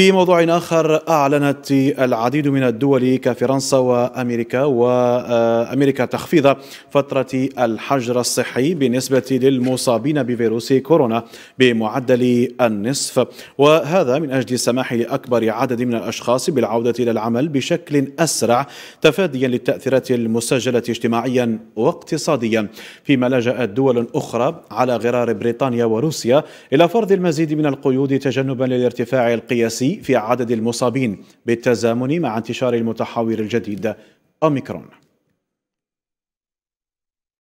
في موضوع آخر، أعلنت العديد من الدول كفرنسا وأمريكا تخفيض فترة الحجر الصحي بالنسبة للمصابين بفيروس كورونا بمعدل النصف، وهذا من أجل السماح لأكبر عدد من الأشخاص بالعودة إلى العمل بشكل أسرع، تفاديا للتأثيرات المسجلة اجتماعيا واقتصاديا، فيما لجأت دول أخرى على غرار بريطانيا وروسيا إلى فرض المزيد من القيود تجنبا للارتفاع القياسي في عدد المصابين بالتزامن مع انتشار المتحور الجديد أوميكرون.